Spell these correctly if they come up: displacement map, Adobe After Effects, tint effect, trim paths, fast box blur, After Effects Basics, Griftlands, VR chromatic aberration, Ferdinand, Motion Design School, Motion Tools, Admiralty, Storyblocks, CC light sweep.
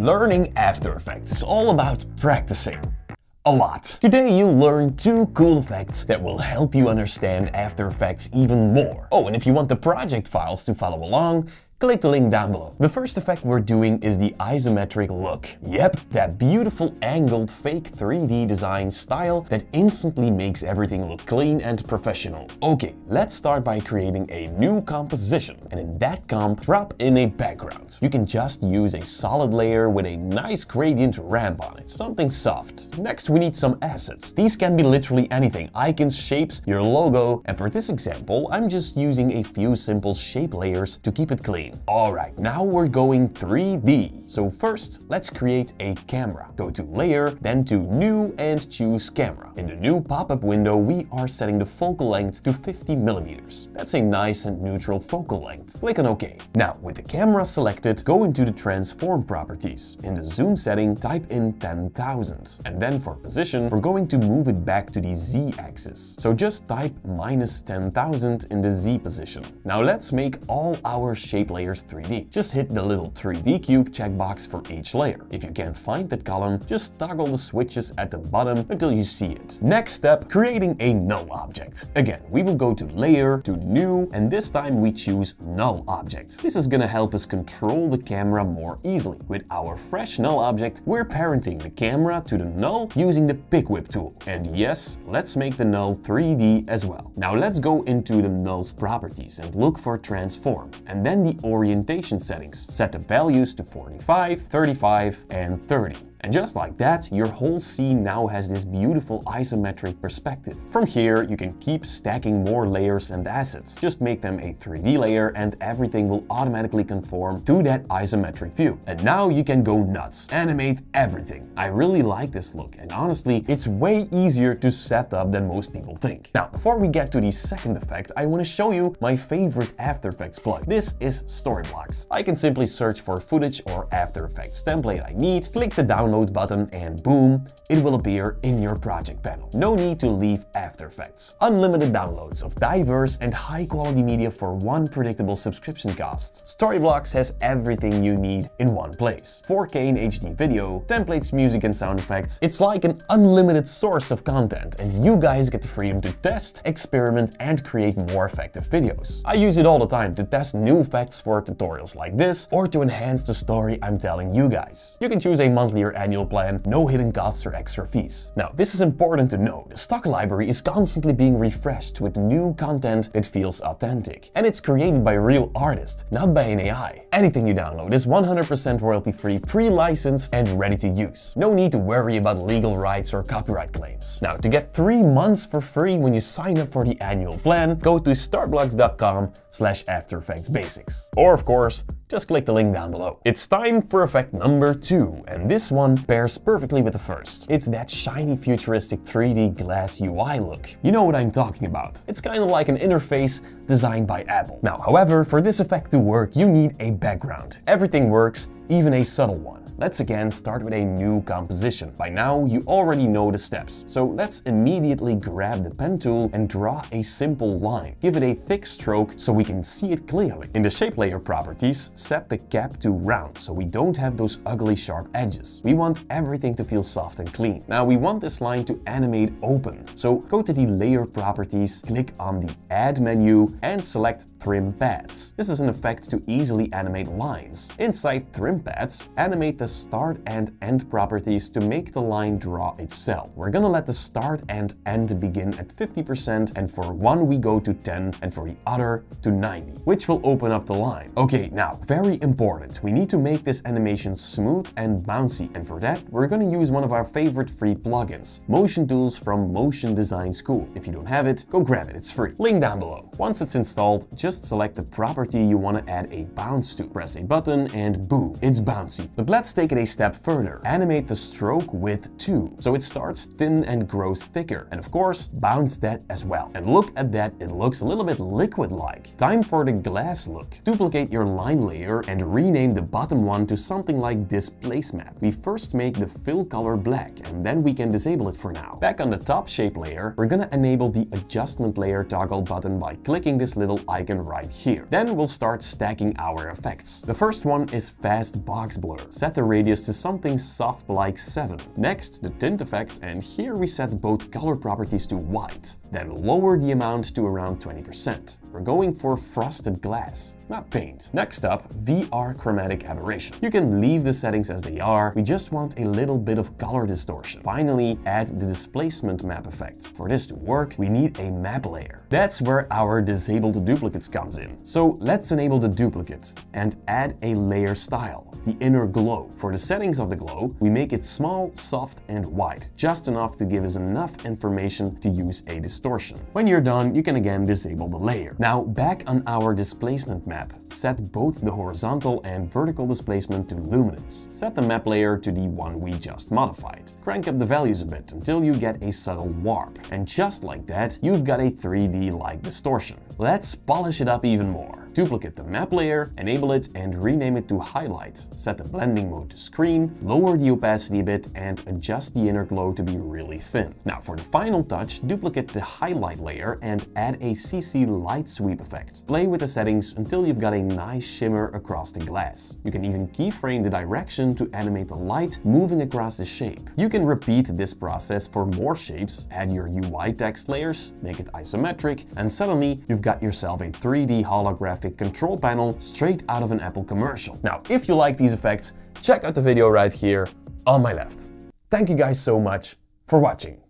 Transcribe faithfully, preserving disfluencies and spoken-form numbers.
Learning After Effects is all about practicing. A lot. Today you'll learn two cool effects that will help you understand After Effects even more. Oh, and if you want the project files to follow along, click the link down below. The first effect we're doing is the isometric look. Yep, that beautiful angled fake three D design style that instantly makes everything look clean and professional. Okay, let's start by creating a new composition, and in that comp, drop in a background. You can just use a solid layer with a nice gradient ramp on it, something soft. Next, we need some assets. These can be literally anything, icons, shapes, your logo, and for this example, I'm just using a few simple shape layers to keep it clean. Alright, now we're going three D. So first, let's create a camera. Go to Layer, then to New and choose Camera. In the new pop-up window, we are setting the focal length to fifty millimeters. That's a nice and neutral focal length. Click on OK. Now, with the camera selected, go into the Transform properties. In the Zoom setting, type in ten thousand. And then for position, we're going to move it back to the Z axis. So just type minus ten thousand in the Z position. Now let's make all our shape layers three D. Just hit the little three D cube checkbox for each layer. If you can't find that column, just toggle the switches at the bottom until you see it. Next step, creating a null object. Again, we will go to Layer, to New, and this time we choose Null Object. This is gonna help us control the camera more easily. With our fresh null object, we're parenting the camera to the null using the pick whip tool. And yes, let's make the null three D as well. Now let's go into the null's properties and look for transform, and then the orientation settings. Set the values to forty-five, thirty-five, and thirty. And just like that, your whole scene now has this beautiful isometric perspective. From here, you can keep stacking more layers and assets. Just make them a three D layer and everything will automatically conform to that isometric view. And now you can go nuts, animate everything. I really like this look, and honestly, it's way easier to set up than most people think. Now, before we get to the second effect, I want to show you my favorite After Effects plug. This is Storyblocks. I can simply search for footage or After Effects template I need, click the download button, and boom, it will appear in your project panel. No need to leave After Effects. Unlimited downloads of diverse and high quality media for one predictable subscription cost. Storyblocks has everything you need in one place. four K and H D video, templates, music and sound effects. It's like an unlimited source of content, and you guys get the freedom to test, experiment and create more effective videos. I use it all the time to test new effects for tutorials like this or to enhance the story I'm telling you guys. You can choose a monthly or annual plan, no hidden costs or extra fees. Now, this is important to know. The stock library is constantly being refreshed with new content that feels authentic. And it's created by real artists, not by an A I. Anything you download is one hundred percent royalty-free, pre-licensed and ready to use. No need to worry about legal rights or copyright claims. Now, to get three months for free when you sign up for the annual plan, go to storyblocks dot com slash After Effects Basics. Or, of course, just click the link down below. It's time for effect number two, and this one pairs perfectly with the first. It's that shiny futuristic three D glass U I look. You know what I'm talking about. It's kind of like an interface designed by Apple. Now, however, for this effect to work, you need a background. Everything works, even a subtle one. Let's again start with a new composition. By now, you already know the steps. So let's immediately grab the pen tool and draw a simple line. Give it a thick stroke so we can see it clearly. In the shape layer properties, set the cap to round so we don't have those ugly sharp edges. We want everything to feel soft and clean. Now we want this line to animate open. So go to the layer properties, click on the add menu and select trim paths. This is an effect to easily animate lines. Inside trim paths, animate the start and end properties to make the line draw itself. We're gonna let the start and end begin at fifty percent, and for one we go to ten and for the other to ninety, which will open up the line. Okay, now very important, we need to make this animation smooth and bouncy, and for that we're gonna use one of our favorite free plugins, Motion Tools from Motion Design School. If you don't have it, go grab it, it's free. Link down below. Once it's installed, just select the property you wanna add a bounce to. Press a button and boom, it's bouncy. But let's take it a step further. Animate the stroke width too, so it starts thin and grows thicker. And of course, bounce that as well. And look at that, it looks a little bit liquid-like. Time for the glass look. Duplicate your line layer and rename the bottom one to something like displacement map. We first make the fill color black, and then we can disable it for now. Back on the top shape layer, we're gonna enable the adjustment layer toggle button by clicking this little icon right here. Then we'll start stacking our effects. The first one is fast fast box blur. Set the radius to something soft like seven. Next, the tint effect, and here we set both color properties to white. Then lower the amount to around twenty percent. We're going for frosted glass, not paint. Next up, V R chromatic aberration. You can leave the settings as they are, we just want a little bit of color distortion. Finally, add the displacement map effect. For this to work, we need a map layer. That's where our disabled duplicates comes in. So let's enable the duplicate and add a layer style, the inner glow. For the settings of the glow, we make it small, soft and white, just enough to give us enough information to use a distortion. When you're done, you can again disable the layer. Now back on our displacement map, set both the horizontal and vertical displacement to luminance. Set the map layer to the one we just modified. Crank up the values a bit until you get a subtle warp. And just like that, you've got a three D-like distortion. Let's polish it up even more. Duplicate the map layer, enable it and rename it to highlight. Set the blending mode to screen, lower the opacity a bit and adjust the inner glow to be really thin. Now for the final touch, duplicate the highlight layer and add a C C light sweep effect. Play with the settings until you've got a nice shimmer across the glass. You can even keyframe the direction to animate the light moving across the shape. You can repeat this process for more shapes, add your U I text layers, make it isometric, and suddenly you've got yourself a three D holographic control panel straight out of an Apple commercial. Now, if you like these effects, check out the video right here on my left. Thank you guys so much for watching.